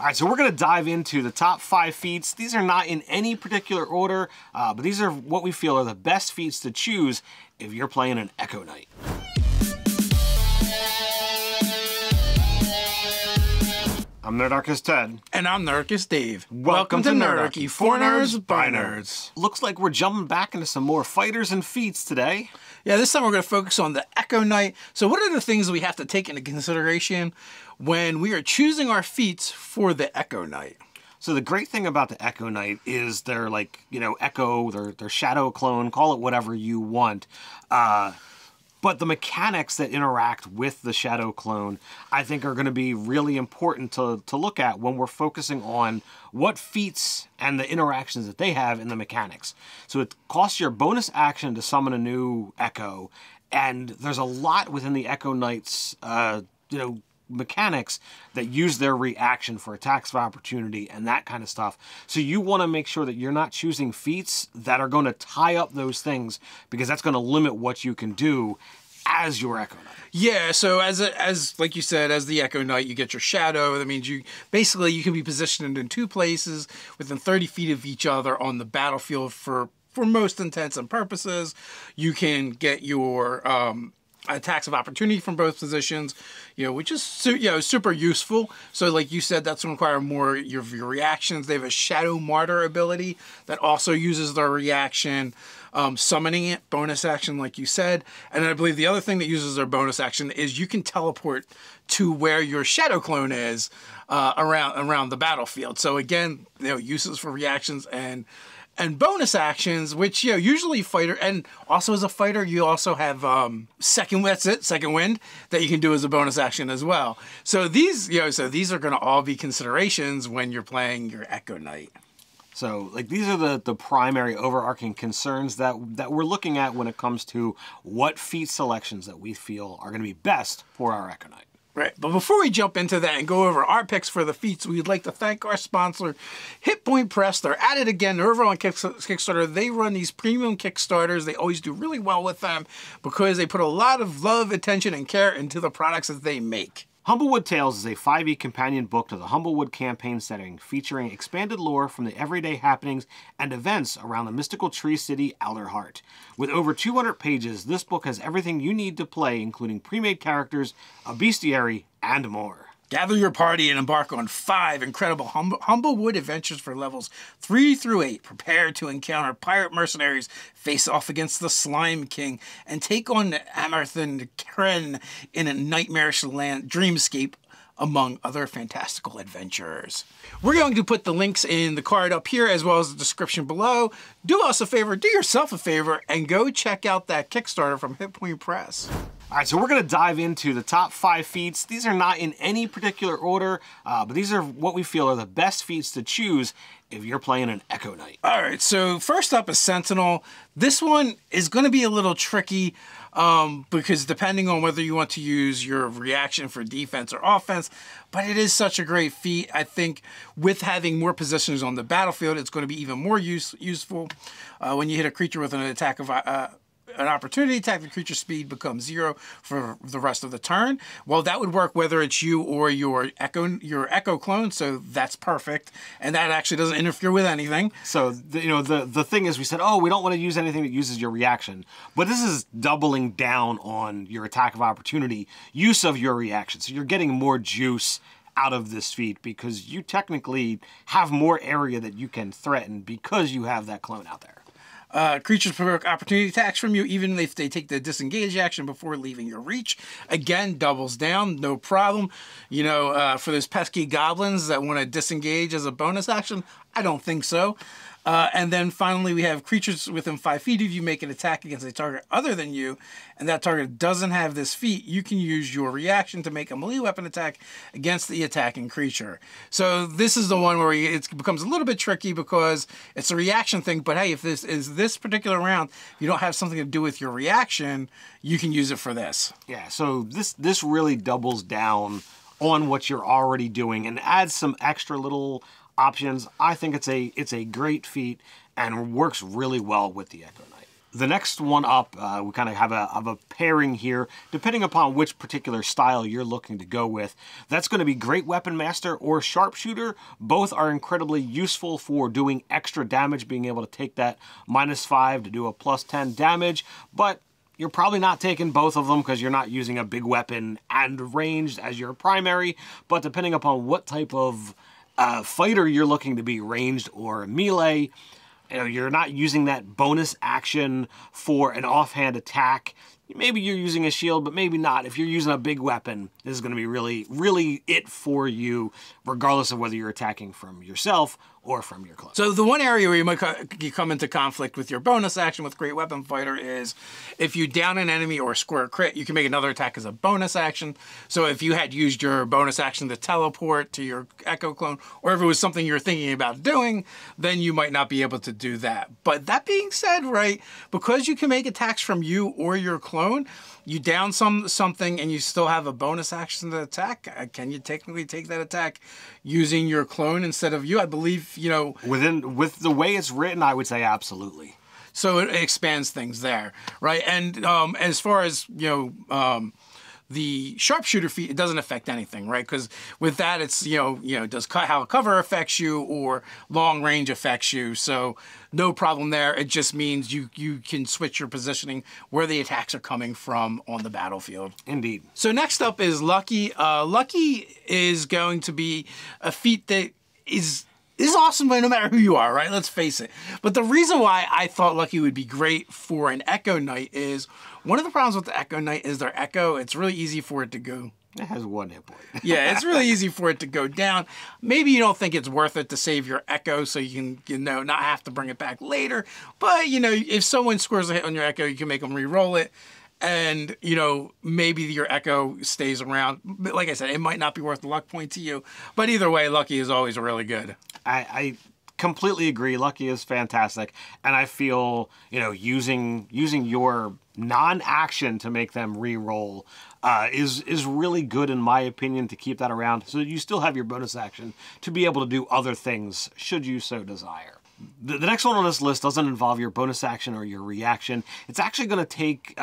All right, so we're gonna dive into the top 5 feats. These are not in any particular order, but these are what we feel are the best feats to choose if you're playing an Echo Knight. I'm Nerdarchist Ted. And I'm Nerdarchist Dave. Welcome to Nerdarchy, for nerds, by nerds. Looks like we're jumping back into some more fighters and feats today. Yeah, this time we're going to focus on the Echo Knight. So what are the things we have to take into consideration when we are choosing our feats for the Echo Knight? So the great thing about the Echo Knight is they're like, you know, Echo, their shadow clone, call it whatever you want. But the mechanics that interact with the shadow clone, I think, are going to be really important to look at when we're focusing on what feats and the interactions that they have in the mechanics. So it costs your bonus action to summon a new Echo, and there's a lot within the Echo Knight's, mechanics that use their reaction for attacks of opportunity and that kind of stuff. So you want to make sure that you're not choosing feats that are going to tie up those things, because that's going to limit what you can do as your Echo Knight. Yeah, so like you said, as the Echo Knight, you get your shadow. That means you can be positioned in 2 places within 30 feet of each other on the battlefield for most intents and purposes. You can get your attacks of opportunity from both positions, which is, super useful. So like you said, that's going to require more of your reactions. They have a Shadow Martyr ability that also uses their reaction, summoning it, bonus action, like you said. And I believe the other thing that uses their bonus action is you can teleport to where your shadow clone is around the battlefield. So again, uses for reactions and bonus actions, which usually fighter, and also as a fighter you also have second wind that you can do as a bonus action as well. So these these are going to all be considerations when you're playing your Echo Knight. So like these are the primary overarching concerns that we're looking at when it comes to what feat selections that we feel are going to be best for our Echo Knight. Right, but before we jump into that and go over our picks for the feats, we'd like to thank our sponsor, Hit Point Press. They're at it again. They're over on Kickstarter. They run these premium Kickstarters. They always do really well with them because they put a lot of love, attention, and care into the products that they make. Humblewood Tales is a 5e companion book to the Humblewood campaign setting, featuring expanded lore from the everyday happenings and events around the mystical tree city, Alderheart. With over 200 pages, this book has everything you need to play, including pre-made characters, a bestiary, and more. Gather your party and embark on 5 incredible Humblewood adventures for levels 3 through 8. Prepare to encounter pirate mercenaries, face off against the Slime King, and take on Amarthen Kren in a nightmarish dreamscape, among other fantastical adventures. We're going to put the links in the card up here as well as the description below. Do us a favor, do yourself a favor, and go check out that Kickstarter from Hit Point Press. All right, so we're gonna dive into the top 5 feats. These are not in any particular order, but these are what we feel are the best feats to choose if you're playing an Echo Knight. All right, so first up is Sentinel. This one is gonna be a little tricky because depending on whether you want to use your reaction for defense or offense, but it is such a great feat. I think with having more positions on the battlefield, it's gonna be even more useful when you hit a creature with an attack of an opportunity attack, the creature's speed becomes 0 for the rest of the turn. Well, that would work whether it's you or your Echo clone, so that's perfect. And that actually doesn't interfere with anything. So, the thing is we said, oh, we don't want to use anything that uses your reaction. But this is doubling down on your attack of opportunity, use of your reaction. So you're getting more juice out of this feat because you technically have more area that you can threaten because you have that clone out there. Creatures provoke opportunity attacks from you, even if they take the disengage action before leaving your reach. Again, doubles down, no problem. For those pesky goblins that want to disengage as a bonus action, I don't think so. And then finally, we have creatures within 5 feet of you make an attack against a target other than you, and that target doesn't have this feat. You can use your reaction to make a melee weapon attack against the attacking creature. So this is the one where it becomes a little bit tricky because it's a reaction thing, but hey, if this is this particular round, you don't have something to do with your reaction, you can use it for this. Yeah, so this really doubles down on what you're already doing and adds some extra little options. I think it's a great feat and works really well with the Echo Knight. The next one up, we kind of have a pairing here, depending upon which particular style you're looking to go with. That's going to be Great Weapon Master or Sharpshooter. Both are incredibly useful for doing extra damage, being able to take that -5 to do a +10 damage, but you're probably not taking both of them because you're not using a big weapon and ranged as your primary, but depending upon what type of fighter you're looking to be, ranged or melee, you know, you're not using that bonus action for an offhand attack. Maybe you're using a shield, but maybe not. If you're using a big weapon, this is going to be really, really it for you, regardless of whether you're attacking from yourself or from your clone. So the one area where you might come into conflict with your bonus action with Great Weapon Fighter is if you down an enemy or square crit, you can make another attack as a bonus action. So if you had used your bonus action to teleport to your Echo clone, or if it was something you're thinking about doing, then you might not be able to do that. But that being said, right, because you can make attacks from you or your clone, you down something and you still have a bonus action to attack. Can you technically take that attack using your clone instead of you? I believe, you know, with the way it's written, I would say absolutely. So it expands things there, right? And as far as, you know, the Sharpshooter feat, it doesn't affect anything, right? Because with that, it's, you know, does how cover affects you or long range affects you. So no problem there. It just means you can switch your positioning where the attacks are coming from on the battlefield. Indeed. So next up is Lucky. Lucky is going to be a feat that is awesome no matter who you are, right? Let's face it. But the reason why I thought Lucky would be great for an Echo Knight is one of the problems with the Echo Knight is their Echo, it's really easy for it to go. It has 1 hit point. Yeah, it's really easy for it to go down. Maybe you don't think it's worth it to save your Echo so you can, you know, not have to bring it back later. But, you know, if someone scores a hit on your Echo, you can make them re-roll it. And, you know, maybe your Echo stays around. But like I said, it might not be worth the luck point to you. But either way, Lucky is always really good. I completely agree. Lucky is fantastic. And I feel, you know, using your non-action to make them re-roll is really good, in my opinion, to keep that around. So you still have your bonus action to be able to do other things, should you so desire. The next one on this list doesn't involve your bonus action or your reaction. It's actually going to take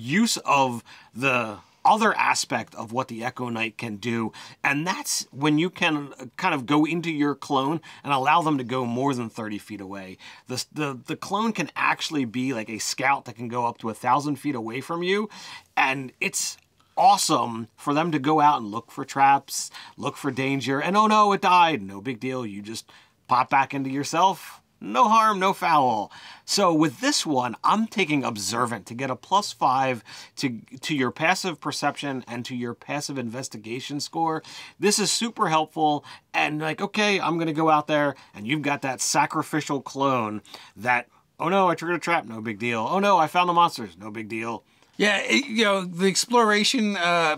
use of the other aspect of what the Echo Knight can do, and that's when you can kind of go into your clone and allow them to go more than 30 feet away. The clone can actually be like a scout that can go up to 1,000 feet away from you, and it's awesome for them to go out and look for traps, look for danger, and oh no, it died, no big deal, you just pop back into yourself, no harm, no foul. So with this one, I'm taking Observant to get a +5 to your passive perception and to your passive investigation score. This is super helpful, and like, okay, I'm gonna go out there, and you've got that sacrificial clone that, oh no, I triggered a trap, no big deal. Oh no, I found the monsters, no big deal. Yeah, you know, the exploration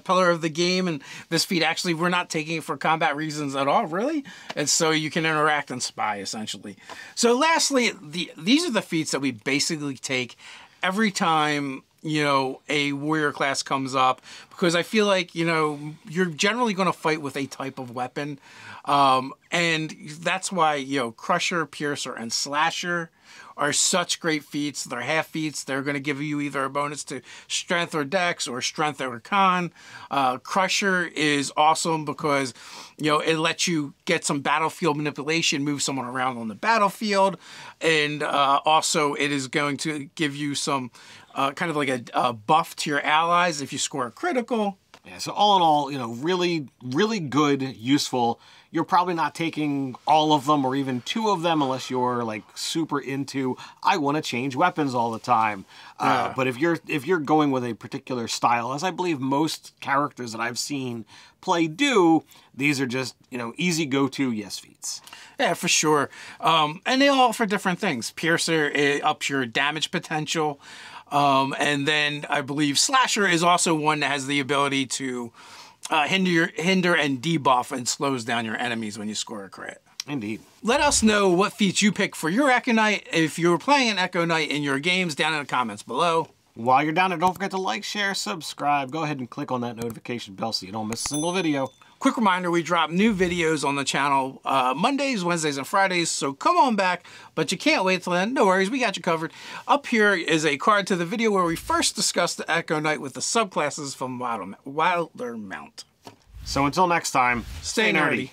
pillar of the game and this feat, actually, we're not taking it for combat reasons at all, really. And so you can interact and spy, essentially. So lastly, these are the feats that we basically take every time, you know, a warrior class comes up, because I feel like, you know, you're generally going to fight with a type of weapon. And that's why, you know, Crusher, Piercer, and Slasher are such great feats. They're half feats. They're going to give you either a bonus to strength or dex or strength or con. Crusher is awesome because, you know, it lets you get some battlefield manipulation, move someone around on the battlefield. And also it is going to give you some kind of like a buff to your allies if you score a critical. Yeah, so all in all, you know, really, really good, useful. You're probably not taking all of them or even 2 of them unless you're like super into, I want to change weapons all the time. Yeah. But if you're going with a particular style, as I believe most characters that I've seen play do, these are just, you know, easy go-to yes feats. Yeah, for sure. And they all offer different things. Piercer, it ups your damage potential. And then I believe Slasher is also one that has the ability to hinder and debuff and slows down your enemies when you score a crit. Indeed. Let us know what feats you pick for your Echo Knight if you were playing an Echo Knight in your games down in the comments below. While you're down there, don't forget to like, share, subscribe. Go ahead and click on that notification bell so you don't miss a single video. Quick reminder, we drop new videos on the channel Mondays, Wednesdays, and Fridays, so come on back, but you can't wait till then. No worries, we got you covered. Up here is a card to the video where we first discussed the Echo Knight with the subclasses from Wildermount. So until next time, stay nerdy.